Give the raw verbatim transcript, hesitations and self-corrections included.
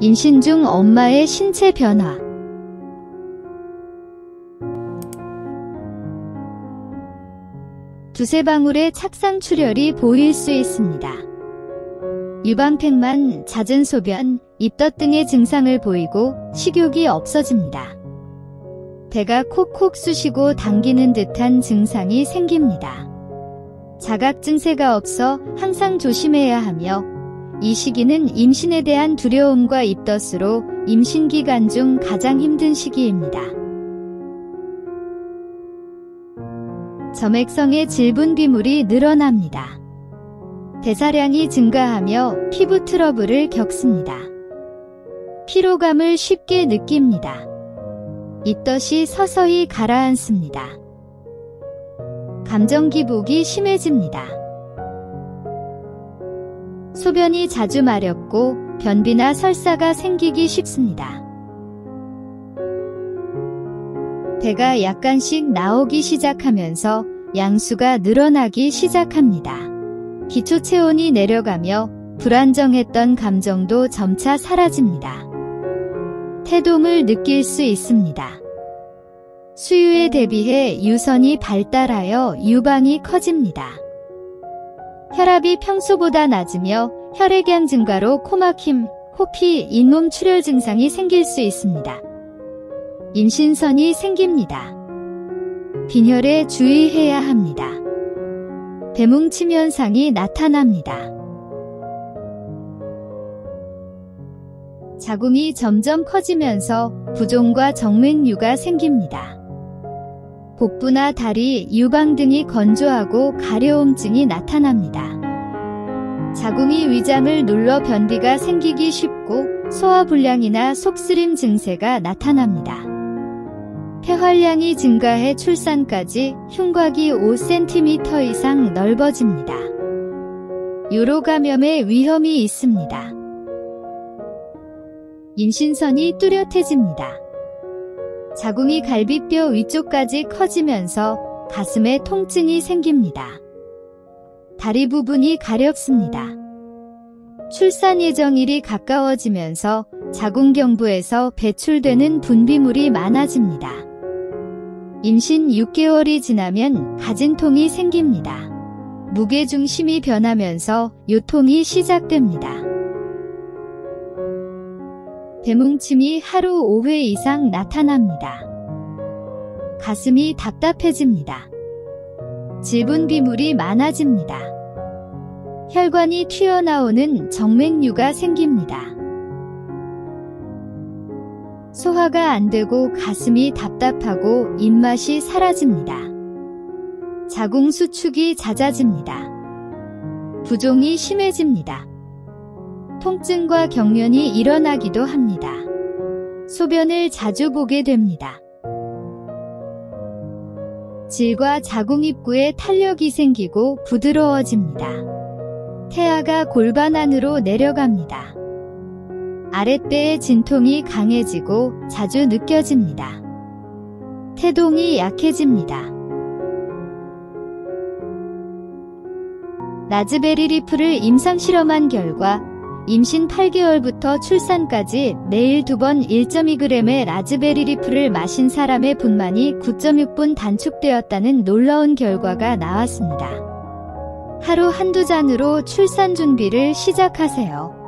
임신 중 엄마의 신체 변화. 두세 방울의 착상 출혈이 보일 수 있습니다. 유방팽만, 잦은 소변, 입덧 등의 증상을 보이고 식욕이 없어집니다. 배가 콕콕 쑤시고 당기는 듯한 증상이 생깁니다. 자각 증세가 없어 항상 조심해야 하며 이 시기는 임신에 대한 두려움과 입덧으로 임신 기간 중 가장 힘든 시기입니다. 점액성의 질분비물이 늘어납니다. 대사량이 증가하며 피부 트러블을 겪습니다. 피로감을 쉽게 느낍니다. 입덧이 서서히 가라앉습니다. 감정 기복이 심해집니다. 소변이 자주 마렵고 변비나 설사가 생기기 쉽습니다. 배가 약간씩 나오기 시작하면서 양수가 늘어나기 시작합니다. 기초 체온이 내려가며 불안정했던 감정도 점차 사라집니다. 태동을 느낄 수 있습니다. 수유에 대비해 유선이 발달하여 유방이 커집니다. 혈압이 평소보다 낮으며 혈액량 증가로 코막힘, 코피, 잇몸 출혈 증상이 생길 수 있습니다. 임신선이 생깁니다. 빈혈에 주의해야 합니다. 배뭉침 현상이 나타납니다. 자궁이 점점 커지면서 부종과 정맥류가 생깁니다. 복부나 다리, 유방 등이 건조하고 가려움증이 나타납니다. 자궁이 위장을 눌러 변비가 생기기 쉽고 소화불량이나 속쓰림 증세가 나타납니다. 폐활량이 증가해 출산까지 흉곽이 오 센티미터 이상 넓어집니다. 유로 감염의 위험이 있습니다. 임신선이 뚜렷해집니다. 자궁이 갈비뼈 위쪽까지 커지면서 가슴에 통증이 생깁니다. 다리 부분이 가렵습니다. 출산 예정일이 가까워지면서 자궁경부에서 배출되는 분비물이 많아집니다. 임신 육 개월이 지나면 가진통이 생깁니다. 무게중심이 변하면서 요통이 시작됩니다. 배뭉침이 하루 오 회 이상 나타납니다. 가슴이 답답해집니다. 질분비물이 많아집니다. 혈관이 튀어나오는 정맥류가 생깁니다. 소화가 안 되고 가슴이 답답하고 입맛이 사라집니다. 자궁 수축이 잦아집니다. 부종이 심해집니다. 통증과 경련이 일어나기도 합니다. 소변을 자주 보게 됩니다. 질과 자궁 입구에 탄력이 생기고 부드러워집니다. 태아가 골반 안으로 내려갑니다. 아랫배의 진통이 강해지고 자주 느껴집니다. 태동이 약해집니다. 라즈베리리프를 임상실험한 결과 임신 팔 개월부터 출산까지 매일 두 번 일 점 이 그램의 라즈베리리프를 마신 사람의 분만이 구 점 육 분 단축되었다는 놀라운 결과가 나왔습니다. 하루 한두 잔으로 출산 준비를 시작하세요.